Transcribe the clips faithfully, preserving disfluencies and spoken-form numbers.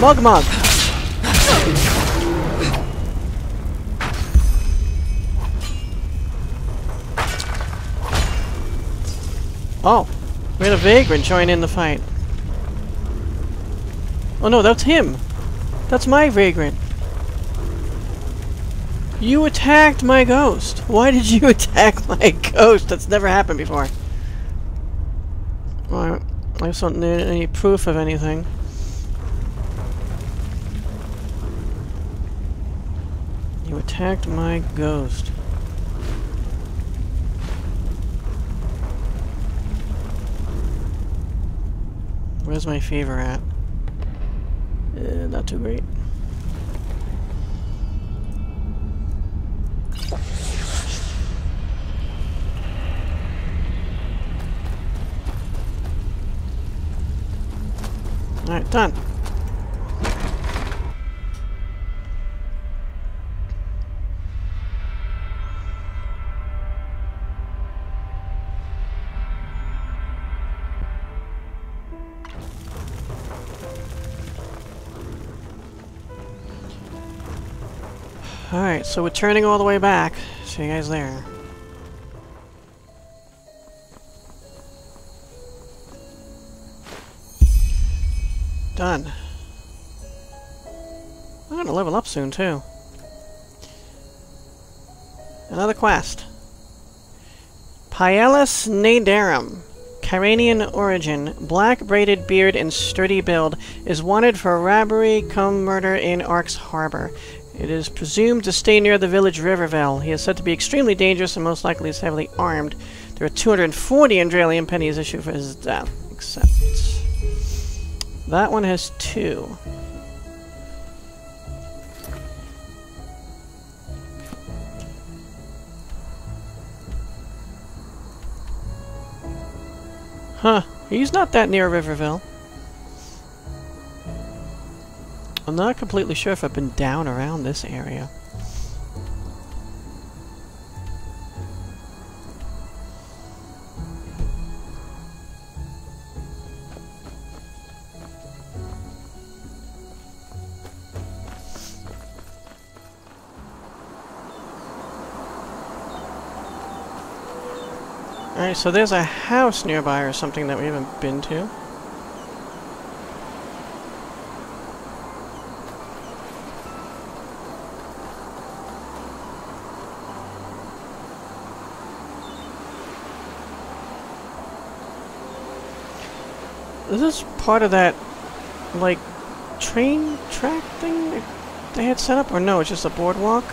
Mug Mug! Oh, we had a vagrant join in the fight. Oh no, that's him! That's my vagrant! You attacked my ghost! Why did you attack my ghost? That's never happened before. Well, I just don't need any proof of anything. You attacked my ghost. Where's my fever at? Uh, not too great. Alright, done. Alright, so we're turning all the way back. See you guys there. Done. I'm gonna level up soon, too. Another quest. Pylas Nay'Yarim, Kyranian origin, black braided beard and sturdy build, is wanted for robbery cum murder in Ark's Harbor. It is presumed to stay near the village Riverville. He is said to be extremely dangerous and most likely is heavily armed. There are two hundred forty Andralium pennies issued for his death. Except... that one has two. Huh. He's not that near Riverville. I'm not completely sure if I've been down around this area. Alright, so there's a house nearby or something that we haven't been to. Is this part of that, like, train track thing that they had set up? Or no, it's just a boardwalk?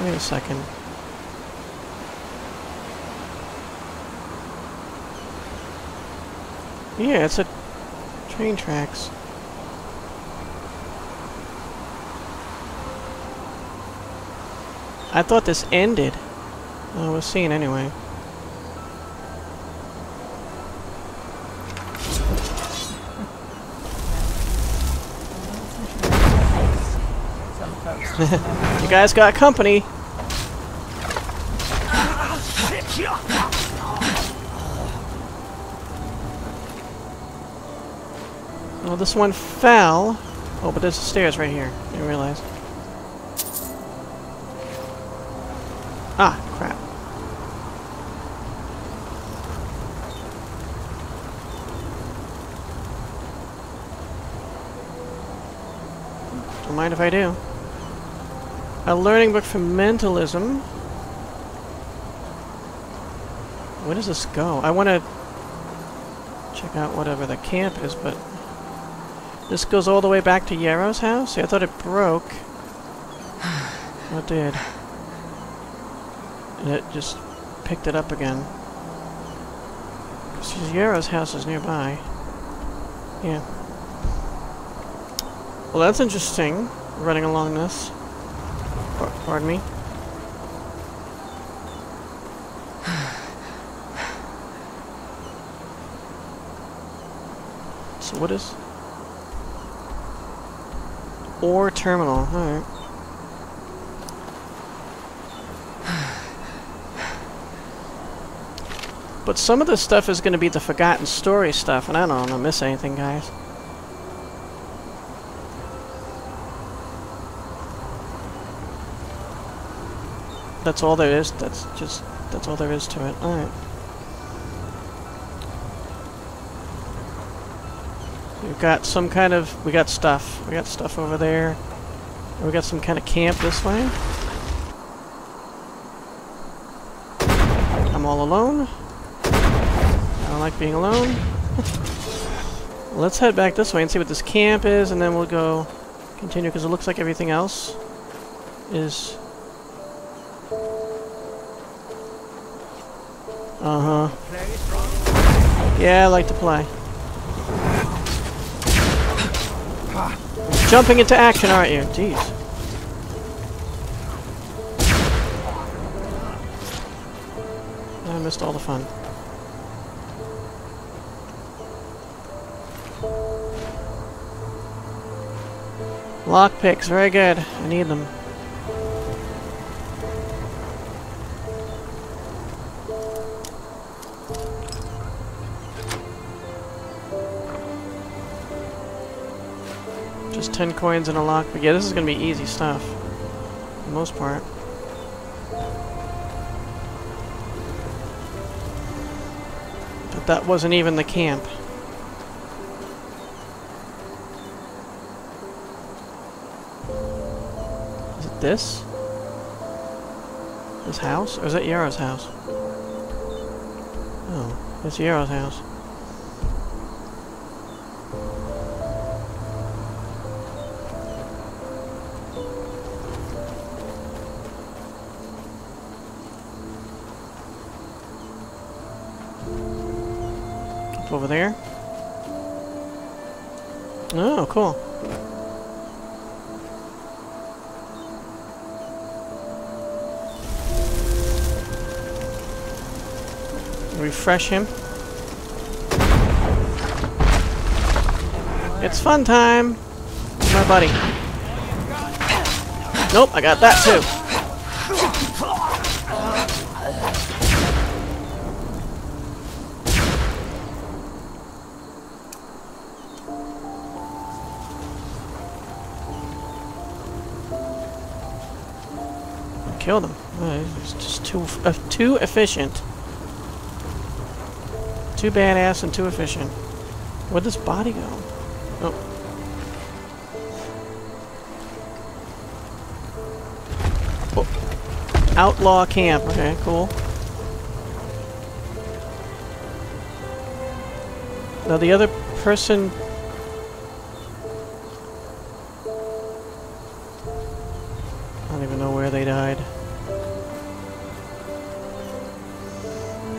Wait a second. Yeah, it's a train tracks. I thought this ended. Oh, we'll see it anyway. You guys got company. Well, this one fell. Oh, but there's the stairs right here. I didn't realize. Ah, crap. Don't mind if I do. A learning book for mentalism. Where does this go? I want to check out whatever the camp is, but... this goes all the way back to Yarrow's house? See, I thought it broke. It did. And it just picked it up again. Yara's house is nearby. Yeah. Well, that's interesting, running along this. Pardon me. So what is... ore terminal, alright. But some of this stuff is going to be the Forgotten Story stuff, and I don't want to miss anything, guys. That's all there is. That's just... that's all there is to it. Alright. We've got some kind of... we got stuff. We got stuff over there. We got some kind of camp this way. I'm all alone. I don't like being alone. Let's head back this way and see what this camp is, and then we'll go continue, because it looks like everything else is... Uh-huh. Yeah, I like to play. Jumping into action, aren't you? Jeez. I missed all the fun. Lockpicks, very good. I need them. ten coins and a lock, but yeah, this is going to be easy stuff for the most part. But that wasn't even the camp. Is it this? This house? Or is that Yarrow's house? Oh, it's Yarrow's house. Over there. Oh, cool. Refresh him. It's fun time. My buddy. Nope, I got that too. Kill them. Oh, it's just too uh, too efficient. Too badass and too efficient. Where'd this body go? Oh. Oh. Outlaw camp. Okay, cool. Now the other person...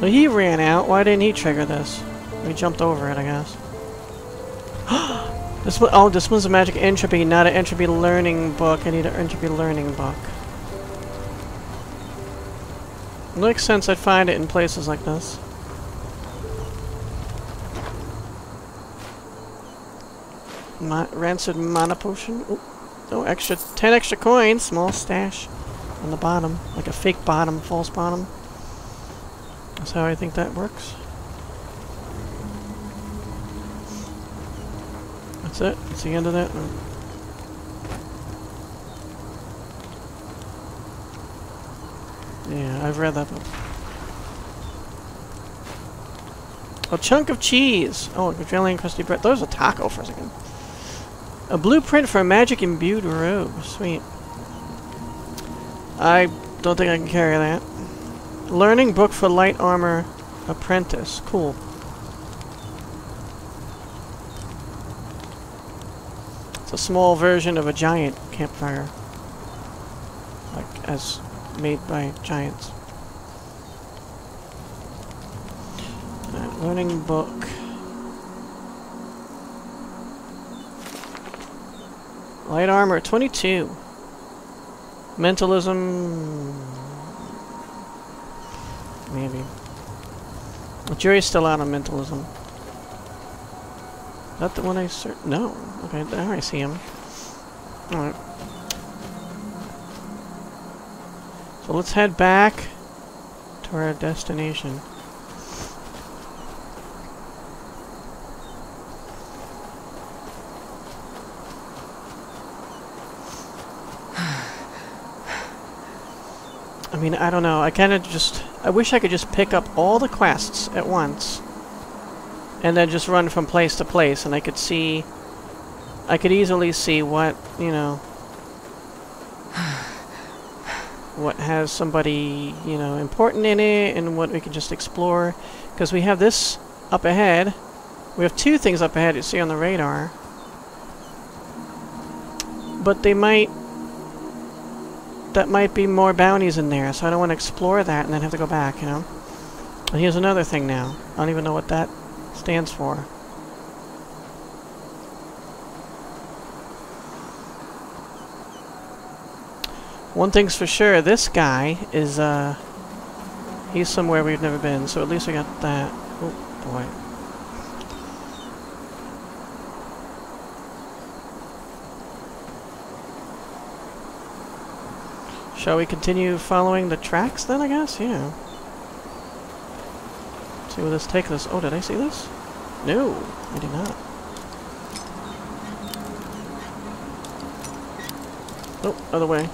Well, he ran out. Why didn't he trigger this? We jumped over it, I guess. This one, oh, this one's a magic entropy, not an entropy learning book. I need an entropy learning book. It makes sense I'd find it in places like this. Mo rancid mana potion. Ooh. Oh, extra ten extra coins. Small stash on the bottom, like a fake bottom, false bottom. That's how I think that works. That's it. That's the end of that one. Yeah, I've read that book. A chunk of cheese. Oh, a Galgarian crusty bread. There's a taco for a second. A blueprint for a magic imbued robe. Sweet. I don't think I can carry that. Learning book for light armor apprentice. Cool. It's a small version of a giant campfire. Like, as made by giants. Right, learning book. Light armor, twenty-two. Mentalism... maybe. The jury's still out on mentalism. Not the one I ser- no. Okay, there I see him. Alright. So let's head back to our destination. I mean, I don't know. I kind of just... I wish I could just pick up all the quests at once and then just run from place to place, and I could see... I could easily see what, you know... what has somebody, you know, important in it, and what we could just explore. Because we have this up ahead. We have two things up ahead you see on the radar. But they might... that might be more bounties in there, so I don't want to explore that and then have to go back, you know? And here's another thing now. I don't even know what that stands for. One thing's for sure, this guy is, uh... he's somewhere we've never been, so at least we got that. Oh, boy. Shall we continue following the tracks then, I guess? Yeah. Let's see where this takes us. Oh, did I see this? No, I did not. Nope, oh, other way.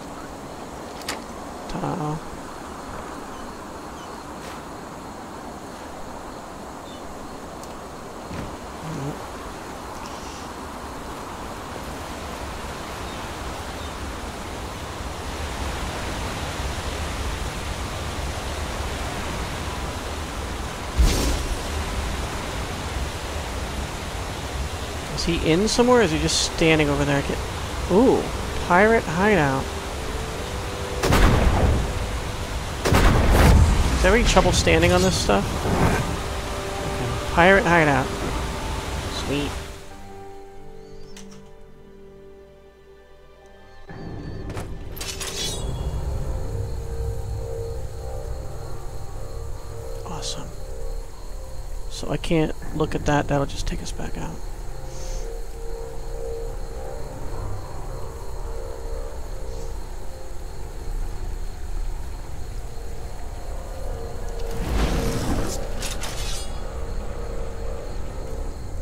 Ta-da. Is he in somewhere, or is he just standing over there? Ooh, Pirate Hideout. Is there any trouble standing on this stuff? Okay. Pirate Hideout. Sweet. Awesome. So I can't look at that, that'll just take us back out.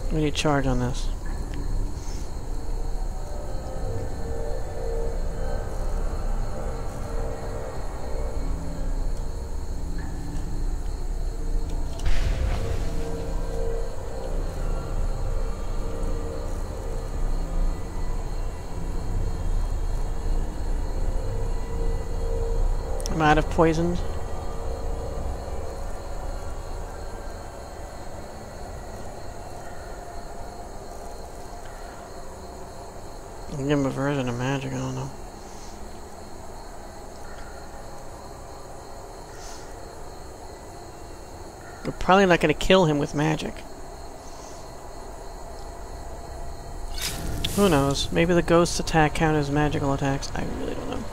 We need charge on this. I'm out of poisons. Give him a version of magic, I don't know. We're probably not going to kill him with magic. Who knows? Maybe the ghost attack count as magical attacks. I really don't know.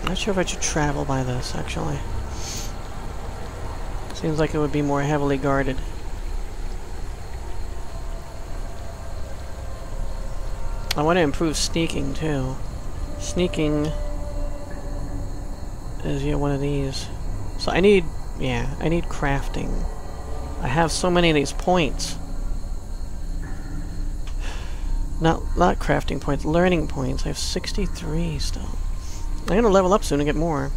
I'm not sure if I should travel by this, actually. Seems like it would be more heavily guarded. I want to improve sneaking, too. Sneaking is yet one of these. So I need... yeah, I need crafting. I have so many of these points. Not, not crafting points, learning points. I have sixty-three still. I'm going to level up soon and get more.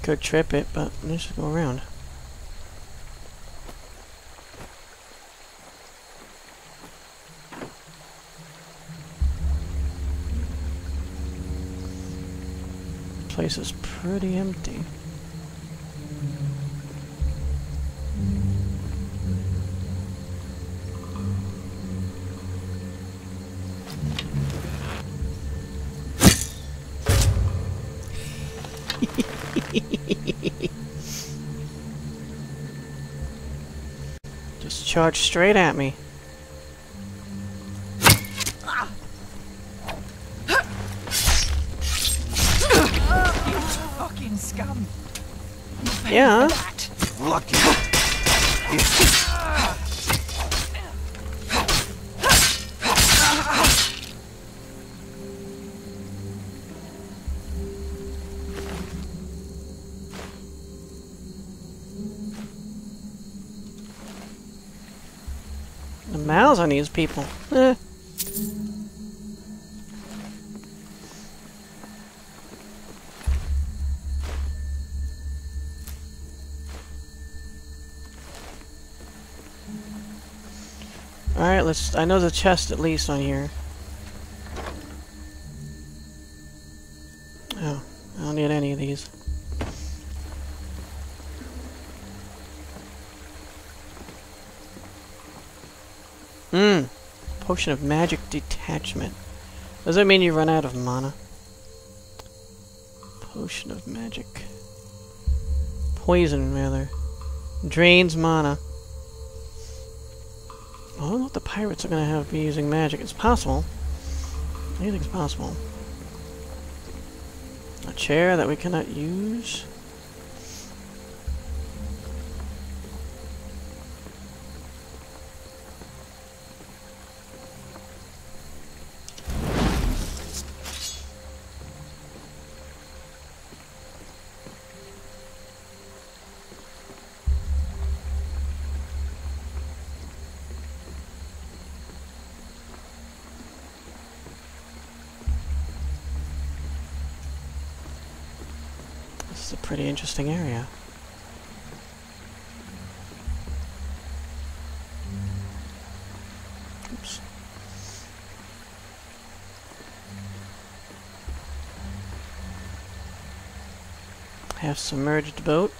Could trip it, but let's just go around. Place is pretty empty. Just charge straight at me. You fucking scum. Yeah. Lucky. house on these people. Eh. Alright, let's... I know the chest at least on here. Oh, I don't need any of these. Mmm. Potion of magic detachment. Does that mean you run out of mana? Potion of magic. Poison, rather. Drains mana. I don't know if the pirates are going to have be using magic. It's possible. Anything's possible. A chair that we cannot use. This is a pretty interesting area. Oops. Half submerged boat.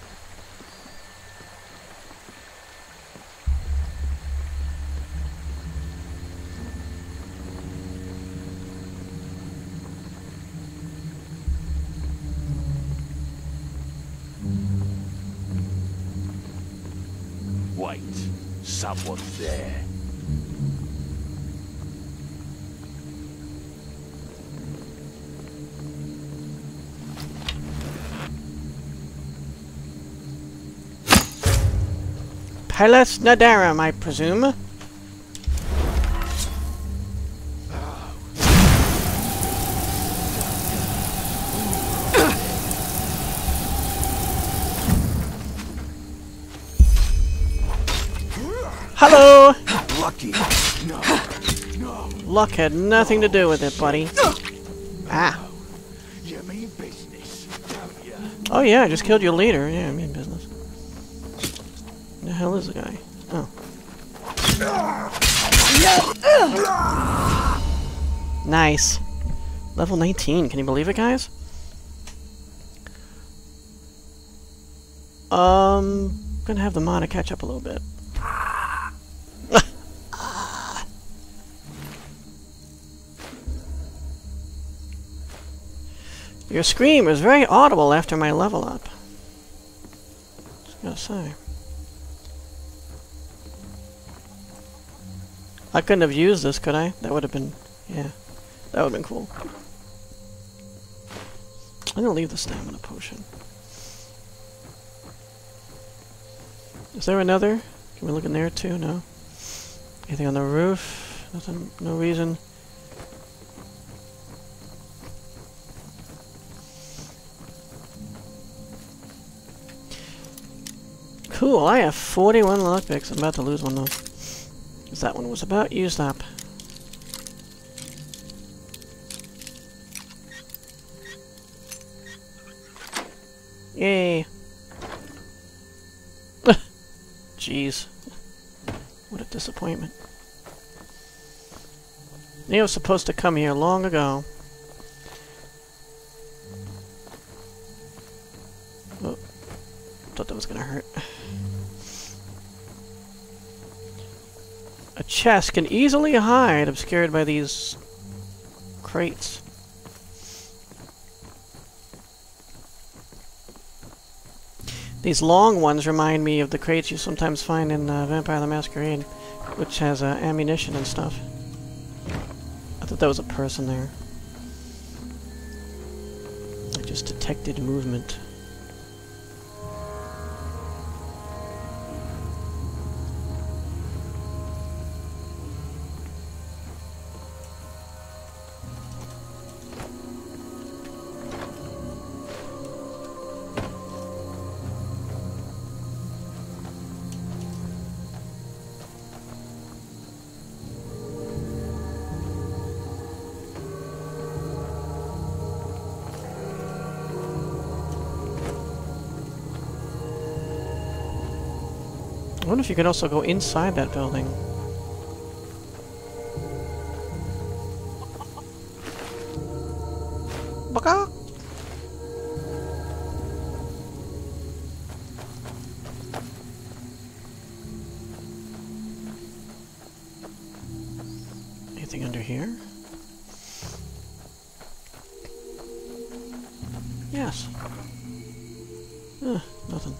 Someone there. Pylas Nay'Yarim, I presume. Hello! Lucky. No. No. Luck had nothing to do with it, buddy. Ah. You mean business, don't you? Oh yeah, I just killed your leader. Yeah, I mean business. Who the hell is the guy? Oh. Nice. Level nineteen, can you believe it, guys? Um gonna have the mana catch up a little bit. Your scream was very audible after my level up. Just gotta say. I couldn't have used this, could I? That would have been... yeah. That would have been cool. I'm gonna leave the stamina potion. Is there another? Can we look in there too? No? Anything on the roof? Nothing. No reason. Cool, I have forty-one lockpicks. I'm about to lose one though. Because that one was about used up. Yay. Jeez. What a disappointment. Neo was supposed to come here long ago. Oh. Thought that was gonna hurt. A chest can easily hide, obscured by these crates. These long ones remind me of the crates you sometimes find in uh, Vampire the Masquerade, which has uh, ammunition and stuff. I thought that was a person there. I just detected movement. wonder if you could also go inside that building. Baka! Anything under here? Yes. Ugh, nothing.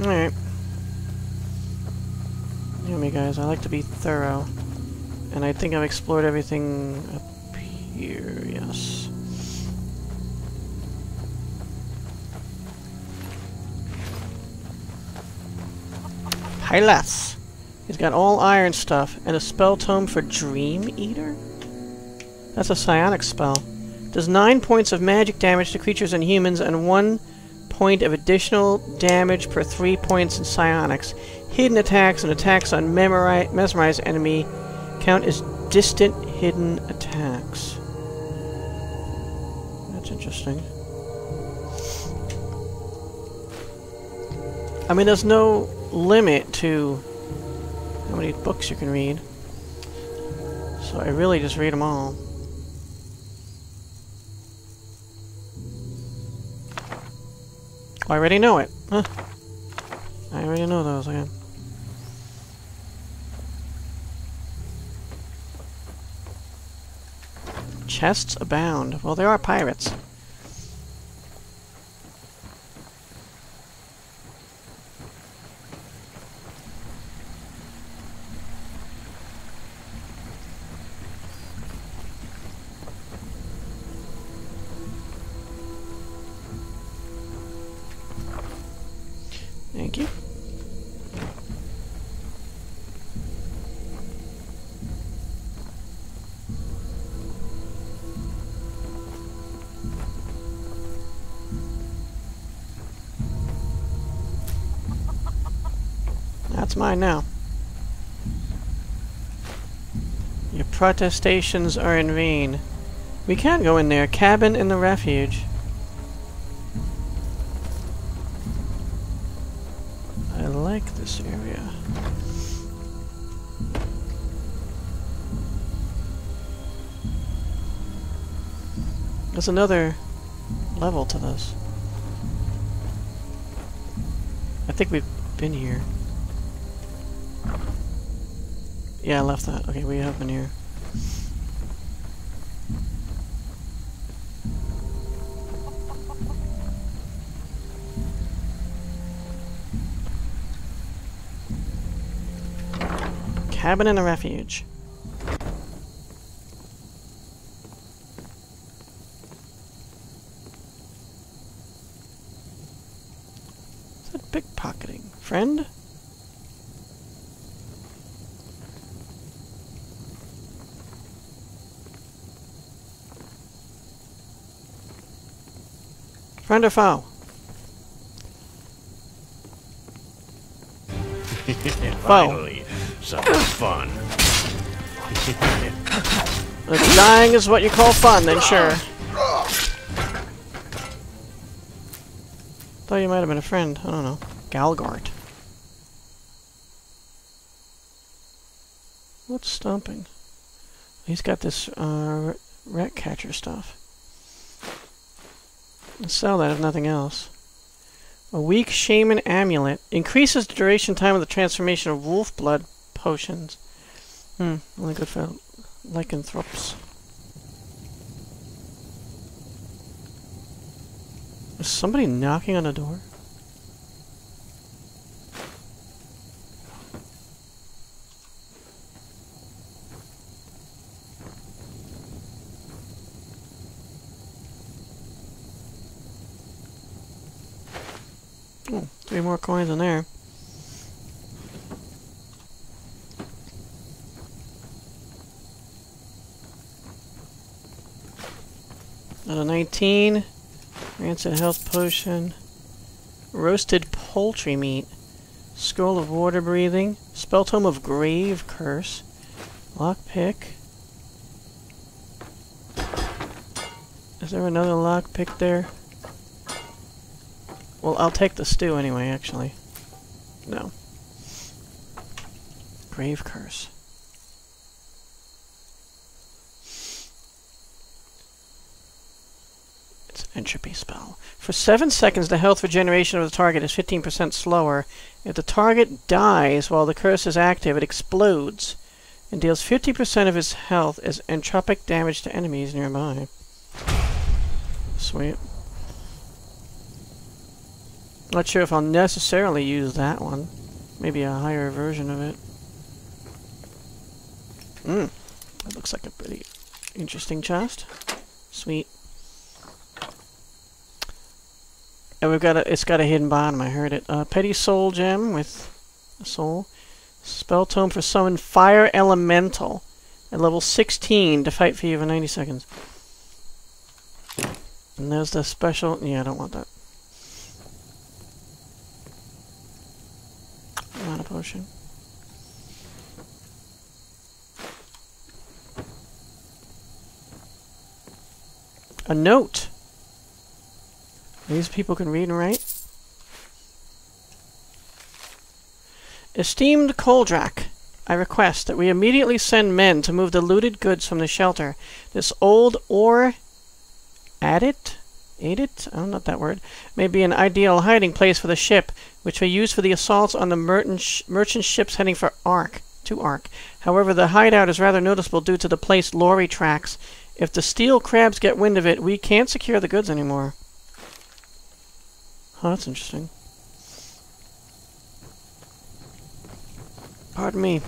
Alright. You know me, guys, I like to be thorough. And I think I've explored everything up here, yes. Pylas! He's got all iron stuff, and a spell tome for Dream Eater? That's a psionic spell. Does nine points of magic damage to creatures and humans, and one point of additional damage per three points in psionics. Hidden attacks and attacks on mesmerized enemy count as distant hidden attacks. That's interesting. I mean, there's no limit to how many books you can read. So I really just read them all. I already know it. Huh. I already know those again. Chests abound. Well, there are pirates. Thank you. That's mine now. Your protestations are in vain. We can go in there. Cabin in the refuge. This area. There's another level to this. I think we've been here. Yeah, I left that. Okay, we have been here. Cabin in a refuge. Is that pickpocketing? Friend? Friend or foe? Foe. Sounds fun. If dying is what you call fun, then sure. Thought you might have been a friend. I don't know. Galgart. What's stomping? He's got this uh, rat catcher stuff. Let's sell that if nothing else. A weak shaman amulet. Increases the duration time of the transformation of wolf blood potions. Hmm, only good for lycanthropes. Is somebody knocking on the door? Oh, three more coins in there. Another nineteen, rancid health potion, roasted poultry meat, scroll of water breathing, spell tome of grave curse, lockpick, Is there another lockpick there? Well, I'll take the stew anyway, actually. No. Grave curse. It's an entropy spell. For seven seconds, the health regeneration of the target is fifteen percent slower. If the target dies while the curse is active, it explodes and deals fifty percent of its health as entropic damage to enemies nearby. Sweet. Not sure if I'll necessarily use that one. Maybe a higher version of it. Mmm. That looks like a pretty interesting chest. Sweet. And we've got a, it's got a hidden bottom, I heard it. Uh, Petty Soul Gem with a soul. Spell Tome for summon Fire Elemental at level sixteen to fight for you for ninety seconds. And there's the special... Yeah, I don't want that. Not a potion. A note! These people can read and write. Esteemed Coldrac, I request that we immediately send men to move the looted goods from the shelter. This old ore adit, adit, I don't know that word, may be an ideal hiding place for the ship, which we use for the assaults on the merchant, sh merchant ships heading for Ark, to Ark. However, the hideout is rather noticeable due to the place lorry tracks. If the steel crabs get wind of it, we can't secure the goods anymore. Oh, that's interesting. Pardon me.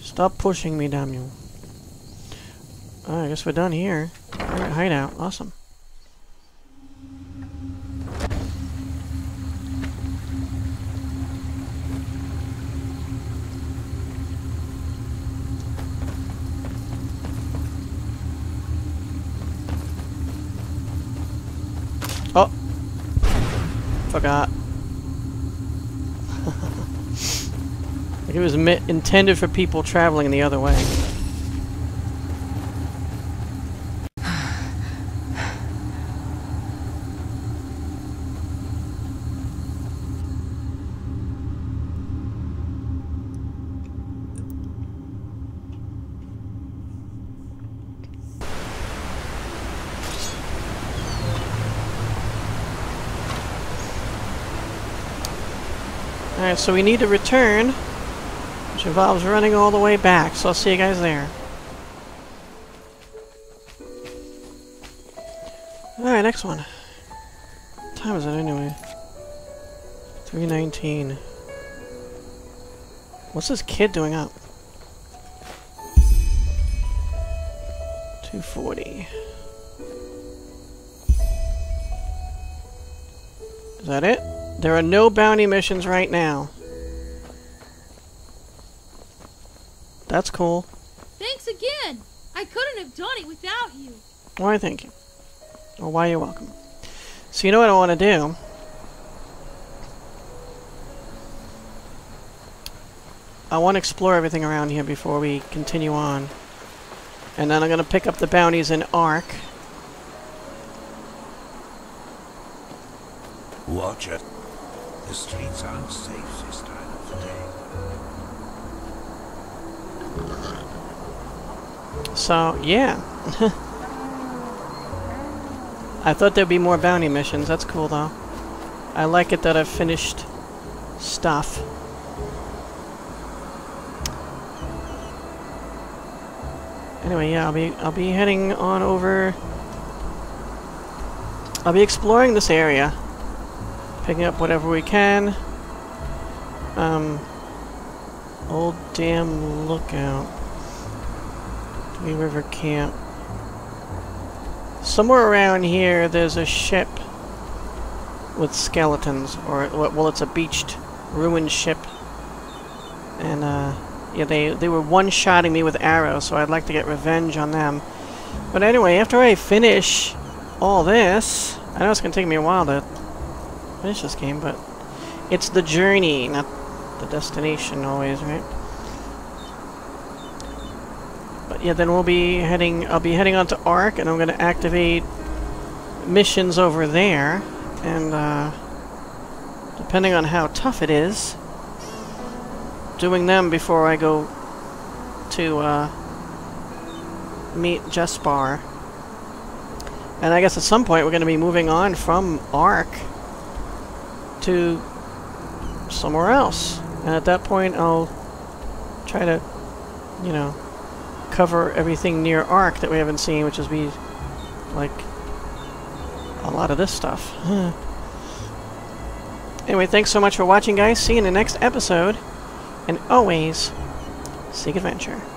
Stop pushing me, damn you. Alright, I guess we're done here. Pirate Hideout. Awesome. Oh! Forgot. It was mi- intended for people traveling the other way. Alright, so we need to return, which involves running all the way back, so I'll see you guys there. Alright, next one. What time is it anyway? three nineteen. What's this kid doing up? two forty. Is that it? There are no bounty missions right now. That's cool. Thanks again! I couldn't have done it without you. Why, thank you. Or why, you're welcome. So you know what I want to do? I want to explore everything around here before we continue on. And then I'm going to pick up the bounties in Ark. Watch it. The streets aren't safe this time of the day. So, yeah. I thought there'd be more bounty missions. That's cool, though. I like it that I've finished stuff. Anyway, yeah, I'll be I'll be heading on over. I'll be exploring this area, picking up whatever we can. Um, old damn lookout. River camp. Somewhere around here there's a ship with skeletons, or well, it's a beached, ruined ship. And uh, yeah, they they were one-shotting me with arrows, so I'd like to get revenge on them. But anyway, after I finish all this, I know it's gonna take me a while to finish this game, but it's the journey, not the destination, always, right? yeah, then we'll be heading, I'll be heading on to Ark, and I'm going to activate missions over there, and uh, depending on how tough it is, doing them before I go to uh, meet Jespar. And I guess at some point we're going to be moving on from Ark to somewhere else. And at that point I'll try to, you know, cover everything near Ark that we haven't seen, which is be like a lot of this stuff. Anyway, thanks so much for watching, guys. See you in the next episode. And always, seek adventure.